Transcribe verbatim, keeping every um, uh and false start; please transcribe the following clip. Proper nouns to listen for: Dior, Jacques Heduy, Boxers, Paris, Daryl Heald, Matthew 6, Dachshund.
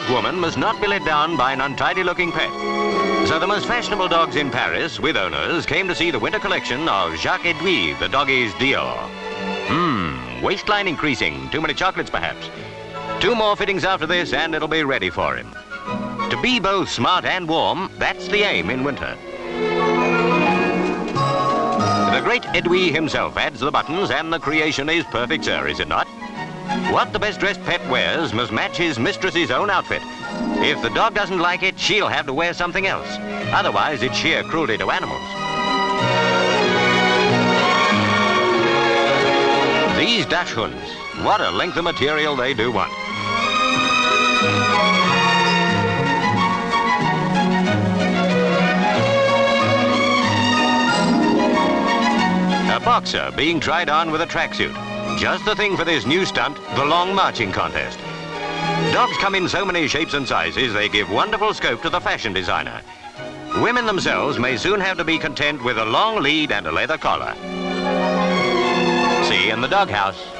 smart woman must not be let down by an untidy-looking pet. So the most fashionable dogs in Paris, with owners, came to see the winter collection of Jacques Heduy, the doggy's Dior. Hmm, waistline increasing, too many chocolates perhaps. Two more fittings after this and it'll be ready for him. To be both smart and warm, that's the aim in winter. The great Heduy himself adds the buttons and the creation is perfect, sir, is it not? What the best-dressed pet wears must match his mistress's own outfit. If the dog doesn't like it, she'll have to wear something else. Otherwise, it's sheer cruelty to animals. These Dachshunds, what a length of material they do want. A boxer being tried on with a tracksuit. Just the thing for this new stunt, the long marching contest. Dogs come in so many shapes and sizes, they give wonderful scope to the fashion designer. Women themselves may soon have to be content with a long lead and a leather collar. See you in the doghouse.